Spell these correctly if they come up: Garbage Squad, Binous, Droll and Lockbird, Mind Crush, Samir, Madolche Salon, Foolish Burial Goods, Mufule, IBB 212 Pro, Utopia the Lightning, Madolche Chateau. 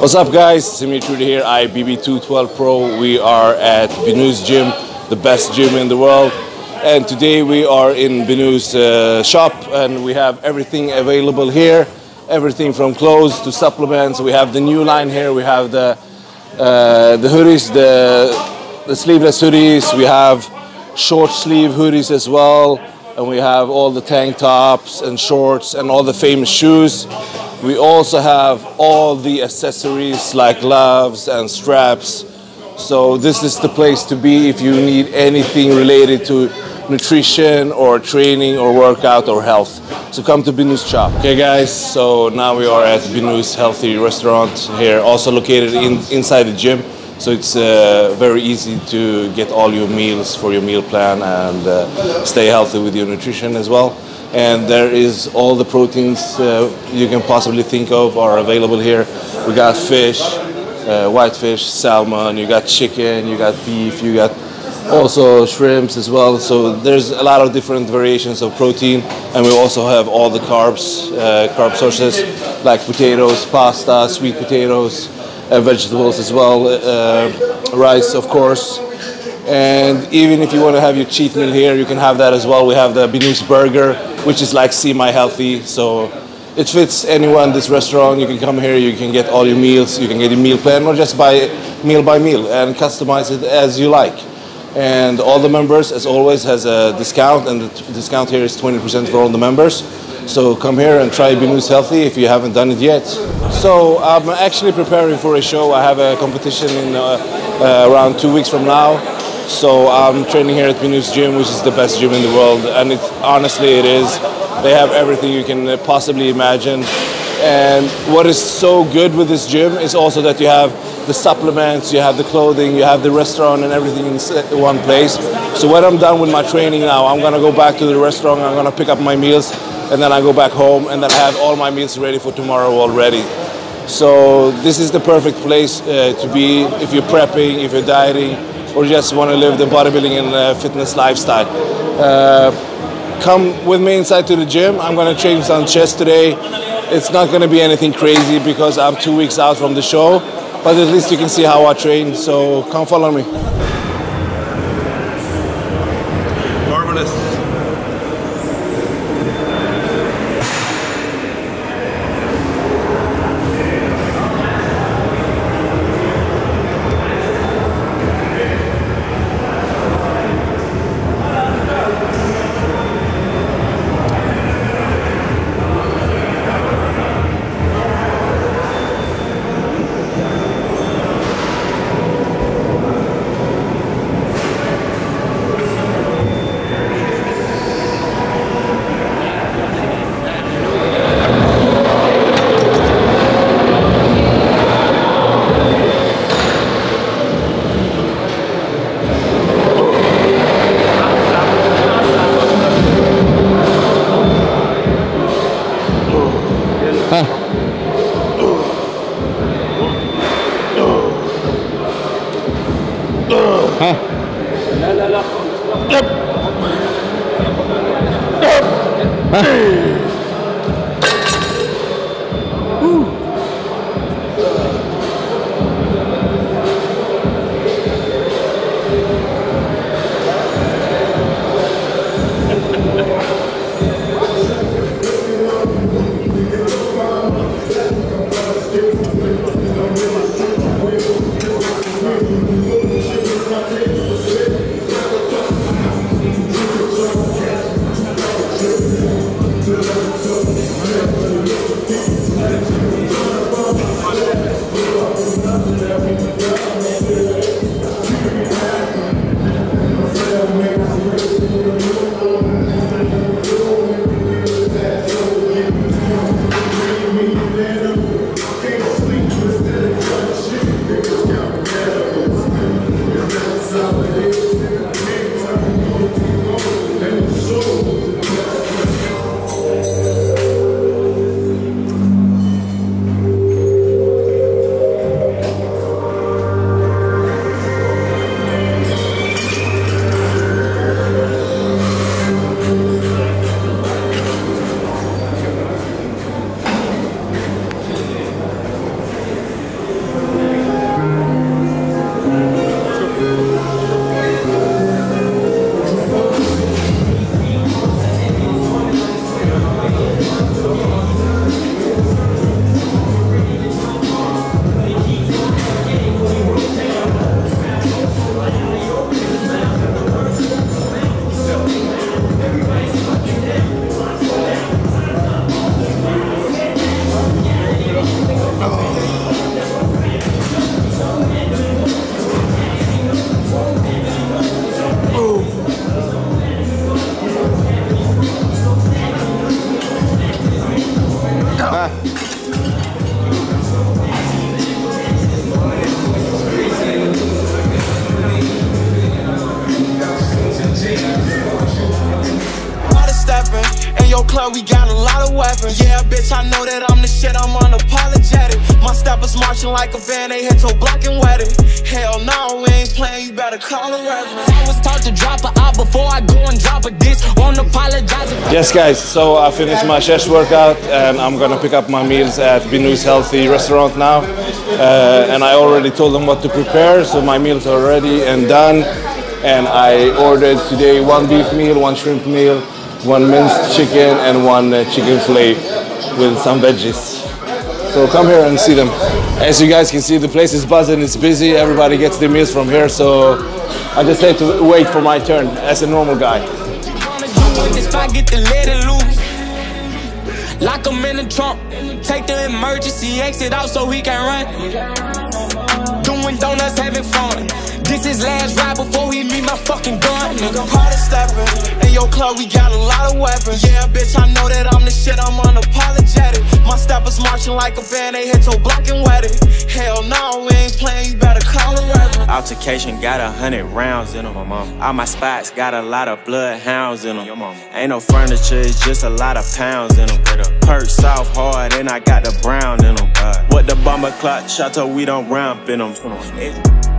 What's up, guys? Samir here, IBB 212 Pro. We are at Binous Gym, the best gym in the world. And today we are in Binous shop, and we have everything available here. Everything from clothes to supplements. We have the new line here. We have the hoodies, the sleeveless hoodies. We have short sleeve hoodies as well. And we have all the tank tops and shorts and all the famous shoes. We also have all the accessories like gloves and straps. So this is the place to be if you need anything related to nutrition or training or workout or health. So come to Binous shop. Okay guys, so now we are at Binous Healthy Restaurant here, also located inside the gym. So it's very easy to get all your meals for your meal plan and stay healthy with your nutrition as well. And there is all the proteins you can possibly think of are available here. We got fish, white fish, salmon, you got chicken, you got beef, you got also shrimps as well. So there's a lot of different variations of protein. And we also have all the carbs, carb sources like potatoes, pasta, sweet potatoes, vegetables as well, rice of course. And even if you want to have your cheat meal here, you can have that as well. We have the Binous burger, which is like See My Healthy, so it fits anyone, this restaurant. You can come here, you can get all your meals, you can get your meal plan or just buy meal by meal and customize it as you like. And all the members, as always, has a discount, and the discount here is 20% for all the members. So come here and try Binous Healthy if you haven't done it yet. So I'm actually preparing for a show. I have a competition in around 2 weeks from now. So I'm training here at Binous Gym, which is the best gym in the world. And honestly, it is. They have everything you can possibly imagine. And what is so good with this gym is also that you have the supplements, you have the clothing, you have the restaurant and everything in one place. So when I'm done with my training now, I'm gonna go back to the restaurant, I'm gonna pick up my meals, and then I go back home, and then I have all my meals ready for tomorrow already. So this is the perfect place to be if you're prepping, if you're dieting, or just want to live the bodybuilding and fitness lifestyle. Come with me inside to the gym. I'm going to train some chest today. It's not going to be anything crazy because I'm 2 weeks out from the show, but at least you can see how I train, so come follow me. Marvelous. bitch, I know that I'm the shit, I'm unapologetic. My steppers marching like a van, they hit your block and wet it. Hell no, we ain't playing, you better call a reference. I was taught to drop a out before I go and drop a diss, unapologetic. Yes guys, so I finished my chest workout and I'm gonna pick up my meals at Binous Healthy Restaurant now. And I already told them what to prepare, so my meals are ready and done. And I ordered today one beef meal, one shrimp meal, one minced chicken and one chicken fillet with some veggies. So come here and see them. As you guys can see, the place is buzzing, it's busy, everybody gets their meals from here, so I just had to wait for my turn as a normal guy. Lock him in the trunk, take the emergency exit out so he can run. Doing donuts, having fun. This is last ride before he meet my fucking gun. Nigga, party steppin'. In your club, we got a lot of weapons. Yeah, bitch, I know that I'm the shit, I'm unapologetic. My steppers marching like a van, they hit your block and wet it. Hell no, we ain't playing, you better call a reference. Altercation got 100 rounds in them. All my spots got a lot of bloodhounds in them. Ain't no furniture, it's just a lot of pounds in them. Perks off hard and I got the brown in them. What the bomber clock, shot till we don't round in them.